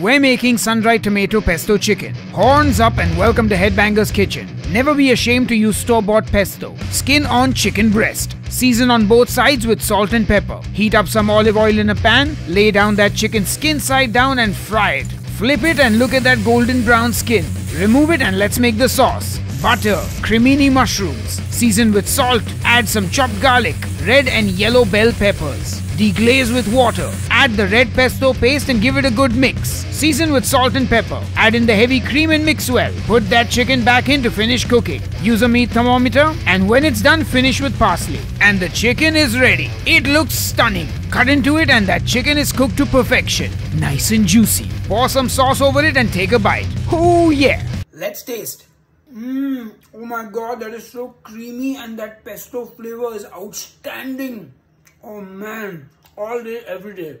We're making sun-dried tomato pesto chicken. Horns up and welcome to Headbanger's Kitchen. Never be ashamed to use store-bought pesto. Skin on chicken breast. Season on both sides with salt and pepper. Heat up some olive oil in a pan. Lay down that chicken skin side down and fry it. Flip it and look at that golden brown skin. Remove it and let's make the sauce. Butter, cremini mushrooms. Season with salt. Add some chopped garlic, red and yellow bell peppers. Deglaze with water. Add the red pesto paste and give it a good mix. Season with salt and pepper. Add in the heavy cream and mix well. Put that chicken back in to finish cooking. Use a meat thermometer and when it's done, finish with parsley. And the chicken is ready. It looks stunning. Cut into it and that chicken is cooked to perfection. Nice and juicy. Pour some sauce over it and take a bite. Oh yeah! Let's taste. Oh my god, that is so creamy and that pesto flavor is outstanding. Oh man, all day, every day.